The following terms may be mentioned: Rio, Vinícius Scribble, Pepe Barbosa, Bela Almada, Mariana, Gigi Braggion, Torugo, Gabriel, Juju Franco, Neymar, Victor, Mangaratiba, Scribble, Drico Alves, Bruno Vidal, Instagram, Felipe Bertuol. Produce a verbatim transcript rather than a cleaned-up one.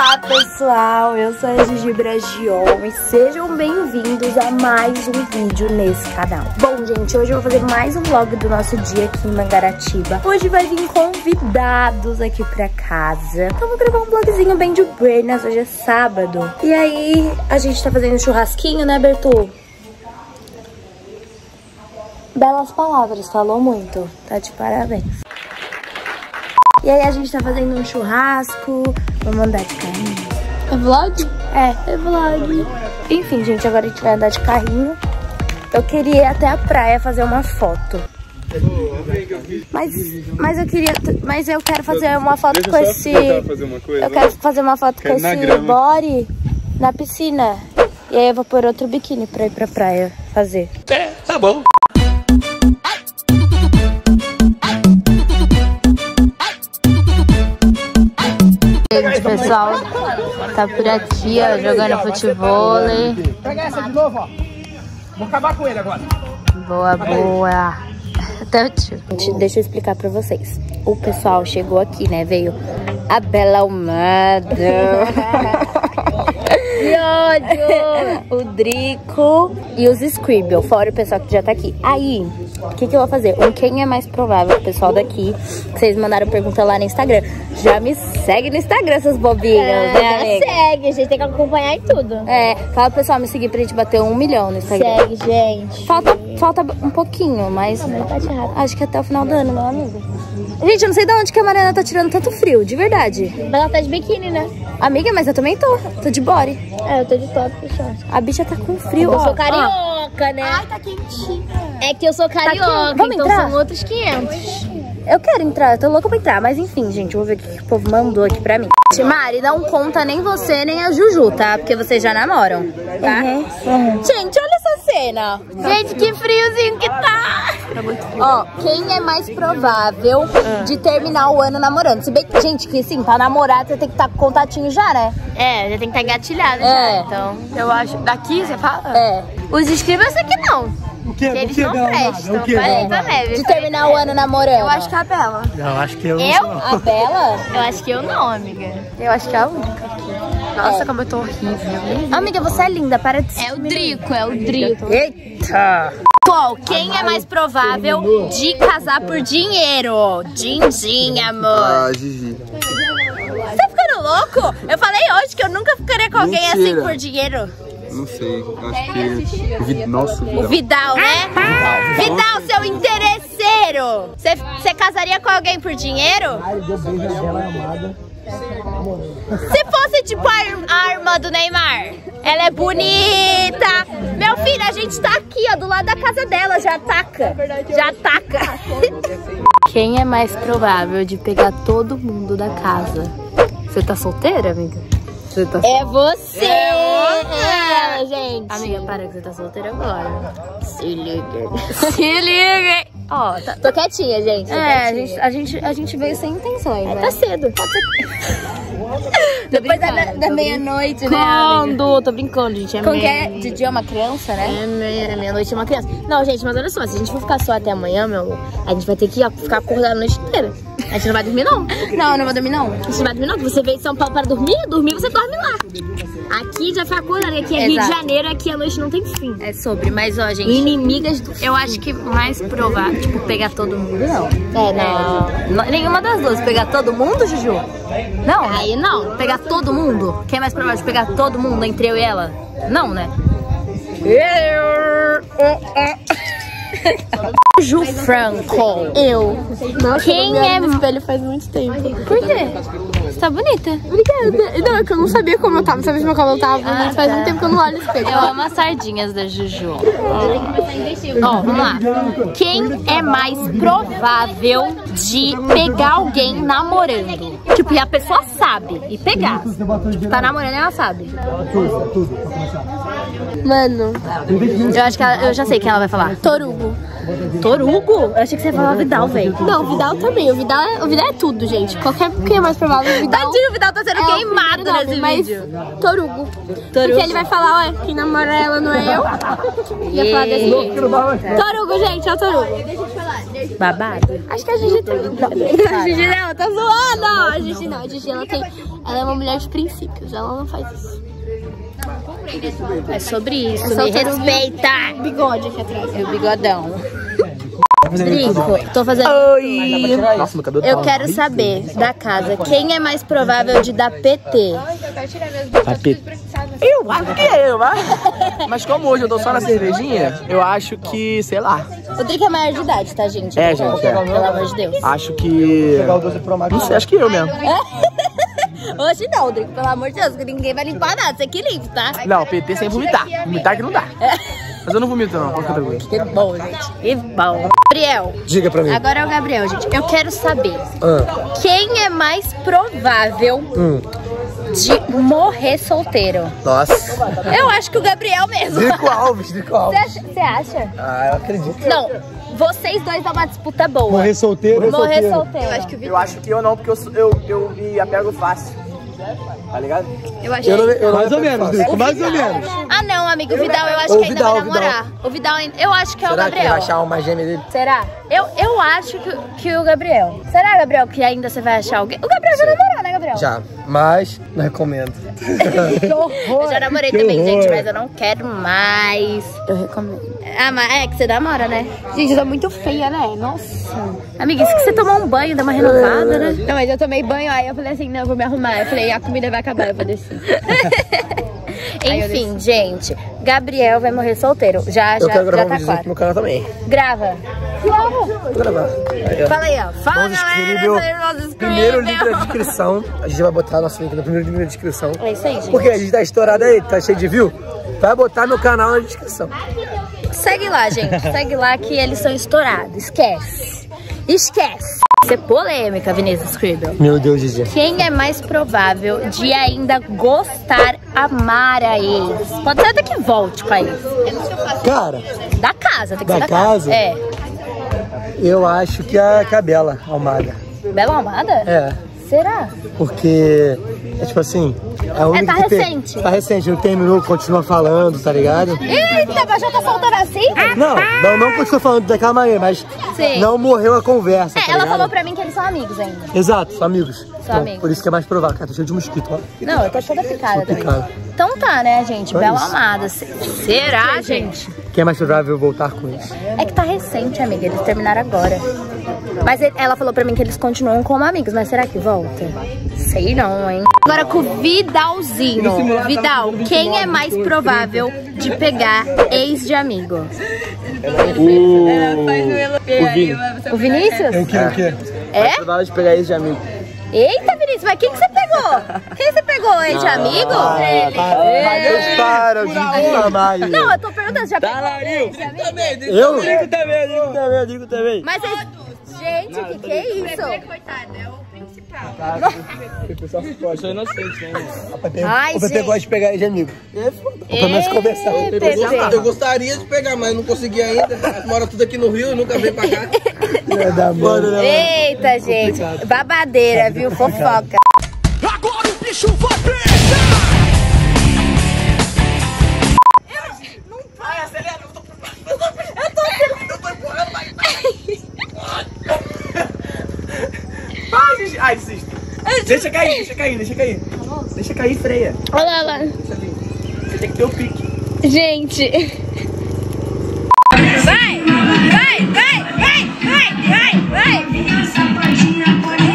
Olá pessoal, eu sou a Gigi Braggion e sejam bem-vindos a mais um vídeo nesse canal. Bom gente, hoje eu vou fazer mais um vlog do nosso dia aqui em Mangaratiba. Hoje vai vir convidados aqui pra casa, então vou gravar um vlogzinho bem de buenas, hoje é sábado. E aí a gente tá fazendo churrasquinho, né Bertuol? Belas palavras, falou muito, tá de parabéns. E aí a gente tá fazendo um churrasco, vamos andar de carrinho. É vlog? É, é vlog. Enfim, gente, agora a gente vai andar de carrinho. Eu queria ir até a praia fazer uma foto. Mas, mas eu queria, mas eu quero fazer uma foto com esse... Eu quero fazer uma foto com esse body na piscina. E aí eu vou pôr outro biquíni pra ir pra praia fazer. É, tá bom. O pessoal tá por aqui, ó, jogando futebol. Pega essa de novo, ó. Vou acabar com ele agora. Boa, boa. Até o Deixa eu explicar pra vocês. O pessoal chegou aqui, né? Veio a Bela Almada. O Drico e os Scribble, fora o pessoal que já tá aqui. Aí, o que, que eu vou fazer? Um quem é mais provável, o pessoal daqui. Vocês mandaram pergunta lá no Instagram. Já me segue no Instagram, essas bobinhas. É, né, já segue, a gente tem que acompanhar em tudo. É, fala pro pessoal me seguir pra gente bater um milhão no Instagram. Segue, gente. Falta, falta um pouquinho, mas acho que até o final do ano, meu amigo. Gente, eu não sei de onde que a Mariana tá tirando tanto frio, de verdade. Mas ela tá de biquíni, né? Amiga, mas eu também tô. Tô de body. É, eu tô de top, pessoal. A bicha tá com frio, ó. Eu sou carioca, ó, né? Ai, tá quentinha. É que eu sou carioca, tá vamos então entrar? São outros quinhentos. Eu quero entrar, eu tô louca pra entrar. Mas enfim, gente, vou ver o que, que o povo mandou aqui pra mim. Mari, não conta nem você, nem a Juju, tá? Porque vocês já namoram, tá? Uhum. Uhum. Gente, olha essa cena. Gente, que friozinho que tá. Tá muito frio. Ó, quem é mais provável uhum. de terminar o ano namorando? Se bem que, gente, que sim, pra namorar você tem que estar tá com contatinho já, né? É, já tem que estar tá engatilhado, é. Já, então. Eu acho, daqui você fala? É. Os inscritos eu sei que não. O que? Eles não prestam, de terminar o ano namorando. Eu acho que é a Bela. Eu acho que eu. Eu? Não. A Bela? Eu acho que eu não, amiga. Eu acho que é a única aqui. Nossa, é. Como eu tô horrível. Amiga, você é linda, para de ser. É o Drico, é o Drico. Eita! Qual? Quem é mais provável de casar por dinheiro? Din-din, amor. Ah, Gigi. Você tá ficando louco? Eu falei hoje que eu nunca ficaria com alguém Mentira. assim por dinheiro. Não sei, acho que... O Vid... Nossa, Vidal. O Vidal, né? Ah, Vidal, Vidal, seu interesseiro! Você casaria com alguém por dinheiro? Se fosse tipo a arma do Neymar. Ela é bonita. Meu filho, a gente tá aqui, ó, do lado da casa dela. Já ataca. Já ataca. Quem é mais provável de pegar todo mundo da casa? Você tá solteira, amiga? Você tá sol... É você! É você! Gente. Amiga, para que você tá solteira agora. Se liga. Se liga. Ó, oh, tá... tô quietinha, gente. Tô é, quietinha. A, gente, a, gente, a gente veio sem intenções, é, né? Tá cedo. Tá cedo. Depois da, da meia-noite, né? Quando? Tô brincando, gente. É Como que é? De dia é uma criança, né? É, meia-noite é uma criança. Não, gente, mas olha só. Se a gente for ficar só até amanhã, meu amor, a gente vai ter que ó, ficar acordado a noite inteira. A gente não vai dormir, não. Não, eu não vou dormir, não. A gente não vai dormir, não. Você veio de São Paulo para dormir, dormir, você dorme lá. Aqui já foi acordado, aqui é Exato. Rio de Janeiro, aqui a noite não tem fim. É sobre, mas ó, gente. Inimigas do fim. Eu acho que mais provável, tipo, pegar todo mundo, não. É, não. não. Nenhuma das duas. Pegar todo mundo, Juju? Não. Aí não. Pegar todo mundo? Quem é mais provável de pegar todo mundo entre eu e ela? Não, né? Juju Franco. Eu. Nossa, Quem eu é... no espelho faz muito tempo. Por quê? Você tá bonita. Obrigada. Não, é que eu não sabia como eu tava. Não sabia como eu tava. Ah, mas faz tá. muito tempo que eu não olho no espelho. Eu amo as sardinhas da Juju. Ó, oh, vamos lá. Quem é mais provável de pegar alguém namorando? Tipo, e a pessoa sabe. E pegar. Tipo, tá namorando e ela sabe. Mano, eu acho que ela, eu já sei quem ela vai falar. Torugo. Torugo? Eu achei que você ia falar Vidal, velho. Não, o Vidal também. O Vidal, é, o Vidal é tudo, gente. Qualquer que é mais provável. O Vidal, Tadinho, o Vidal tá sendo é queimado nome, nesse mas vídeo. Torugo. Torugo. Porque ele vai falar, ué, quem namora ela não é eu. Ia falar desse jeito. Torugo, gente, é o Torugo. Babado. Acho que a Gigi tá. A Gigi não, tá zoando. Gigi não. A Gigi, ela, tem, ela é uma mulher de princípios. Ela não faz isso. É sobre isso. Me respeita. O bigode aqui atrás. É o bigodão. Drico, tô fazendo... Oi. Eu quero saber da casa, quem é mais provável de dar P T? Eu acho que eu, mas como hoje eu tô só na cervejinha, eu acho que, sei lá. O Drico é maior de idade, tá, gente? É, gente, é. Pelo amor de Deus. Acho que... Não sei, acho que eu mesmo. Hoje não, Drico, pelo amor de Deus, que ninguém vai limpar nada, você que limpa, tá? Não, P T sem vomitar, vomitar que não dá. Mas eu não vomito não, pode ficar tranquilo. Que bom, gente, que bom. Gabriel. Diga pra mim. Agora é o Gabriel, gente. Eu quero saber ah. quem é mais provável hum. de morrer solteiro. Nossa. Eu acho que o Gabriel mesmo. Drico Alves, Drico Alves. Você acha, acha? Ah, eu acredito. Não, vocês dois dão uma disputa boa. Morrer solteiro? Morrer solteiro. solteiro. Eu, acho que o Victor... eu acho que eu não, porque eu, eu, eu me apego fácil. Tá ligado? Eu acho que... Mais ou menos, Drico, mais ou menos. Ah não, amigo, o Vidal eu acho que ainda vai namorar. O Vidal, eu acho que é o Gabriel. Será que vai achar uma gêmea dele? Será? Eu, eu acho que, que o Gabriel. Será, Gabriel, que ainda você vai achar alguém? O Gabriel já namorou, né, Gabriel? Já, mas não recomendo. Eu já namorei também, gente, mas eu não quero mais. Eu recomendo. Ah, mas é que você namora, né? Gente, tá muito feia, né? Nossa. Amiga, isso que você tomou um banho, dá uma renovada, né? Não, mas eu tomei banho, aí eu falei assim, não, eu vou me arrumar. Eu falei, a comida vai acabar, eu vou descer. Enfim, gente, Gabriel vai morrer solteiro. Já, já, já tá claro. Eu quero gravar um vídeo aqui no canal também. Grava. Vou gravar. Fala aí, ó. Fala, galera. Primeiro link na descrição. A gente vai botar nosso link no primeiro link na descrição. É isso aí, gente. Porque a gente tá estourado aí, tá cheio de view. Vai botar meu canal na descrição. Segue lá, gente. Segue lá que eles são estourados. Esquece. Esquece. Isso é polêmica, Vinícius Scribble. Meu Deus, Gigi. Quem é mais provável de ainda gostar, amar a ex? Pode ser até que volte com a ex. Cara. Da casa, tem que ser da casa. Da casa? É. Eu acho que a, que a Bela Almada. Bela Almada? É. Será? Porque, é tipo assim... É, tá recente. Tem, tá recente, não terminou, continua falando, tá ligado? Eita, mas já tá faltando assim? Não, não, não continua falando daquela maneira, mas sim. Não morreu a conversa, É, tá ela ligado? Falou pra mim que eles são amigos ainda. Exato, são amigos. São então, amigos. Por isso que é mais provável, cara, tô cheio de mosquito, ó. Não, eu tô toda picada também. Picada. Então tá, né, gente, é Bela Amada. Será, gente? Quem é mais provável voltar com isso? É que tá recente, amiga, eles terminaram agora. Mas ele, ela falou pra mim que eles continuam como amigos, mas será que volta? Sei não, hein? Agora com o Vidalzinho. Vidal, quem é mais provável de pegar ex de amigo? O, o Vinícius? Eu quero, eu quero. É? Mais provável de pegar ex de amigo. Eita, Vinícius, mas quem que você pegou? Quem você pegou? Ex de amigo? Ele. Para, eu te Não, eu tô perguntando, já pegou? Eu? Digo também, eu digo também, eu digo também. Mas gente, o que, que é isso? O Pepe, coitado, é o principal. O pessoal ficou inocente, né? O Pepe gosta de pegar ex de amigo. É foda. Pelo menos conversar. Eu gostaria de pegar, mas não consegui ainda. Mora tudo aqui no Rio, nunca veio pra cá. É da mano. Eita, gente. Babadeira, viu? Fofoca. Agora o bicho vai pegar! Eu não paro, acelera. Eu tô empurrando. Eu tô empurrando, mas... Vai, Gigi. Ai, desisto. Deixa cair, deixa cair, deixa cair. Deixa cair e freia. Olha lá, olha lá. Você tem que ter o pique. Gente. Vai, vai, vai, vai, vai, vai, vai.